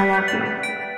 I love you.